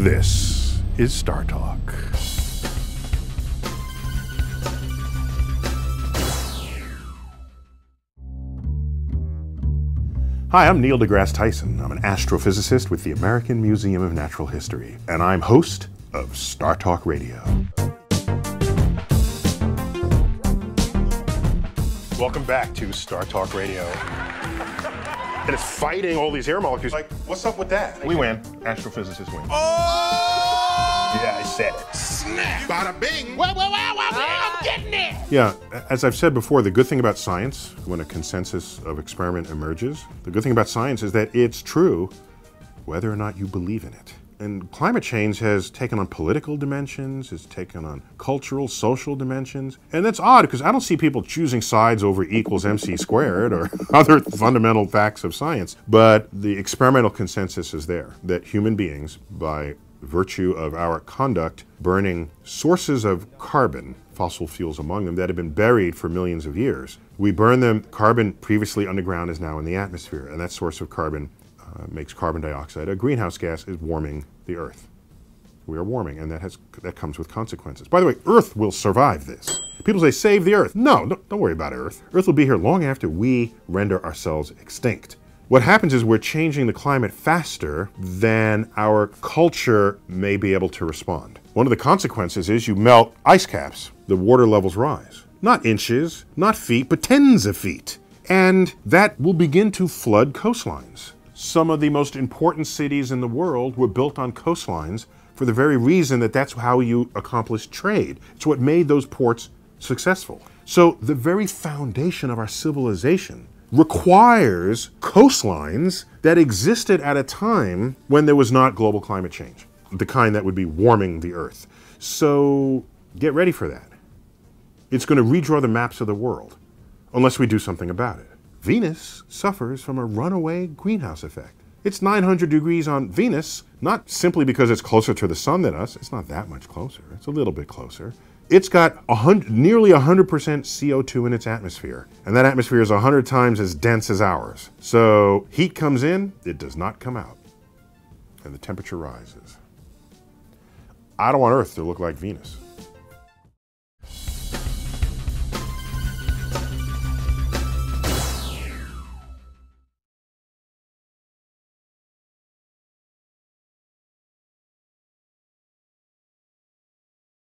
This is Star Talk. Hi, I'm Neil deGrasse Tyson. I'm an astrophysicist with the American Museum of Natural History, and I'm host of StarTalk Radio. Welcome back to StarTalk Radio. And it's fighting all these air molecules. Like, what's up with that? We win. Astrophysicists win. Oh! Yeah, I said it. Snap! Bada bing! Whoa, whoa, whoa, whoa, I'm getting it! Yeah, as I've said before, the good thing about science, when a consensus of experiment emerges, the good thing about science is that it's true whether or not you believe in it. And climate change has taken on political dimensions, it's taken on cultural, social dimensions. And that's odd because I don't see people choosing sides over E=mc² or other fundamental facts of science. But the experimental consensus is there that human beings, by virtue of our conduct, burning sources of carbon, fossil fuels among them, that have been buried for millions of years, we burn them. Carbon previously underground is now in the atmosphere, and that source of carbon makes carbon dioxide. A greenhouse gas is warming the Earth. We are warming, and that comes with consequences. By the way, Earth will survive this. People say, save the Earth. No, don't worry about Earth. Earth will be here long after we render ourselves extinct. What happens is we're changing the climate faster than our culture may be able to respond. One of the consequences is you melt ice caps. The water levels rise. Not inches, not feet, but tens of feet. And that will begin to flood coastlines. Some of the most important cities in the world were built on coastlines for the very reason that that's how you accomplish trade. It's what made those ports successful. So the very foundation of our civilization requires coastlines that existed at a time when there was not global climate change, the kind that would be warming the Earth. So get ready for that. It's going to redraw the maps of the world unless we do something about it. Venus suffers from a runaway greenhouse effect. It's 900 degrees on Venus, not simply because it's closer to the sun than us. It's not that much closer. It's a little bit closer. It's got nearly 100% CO2 in its atmosphere, and that atmosphere is 100 times as dense as ours. So heat comes in, it does not come out, and the temperature rises. I don't want Earth to look like Venus.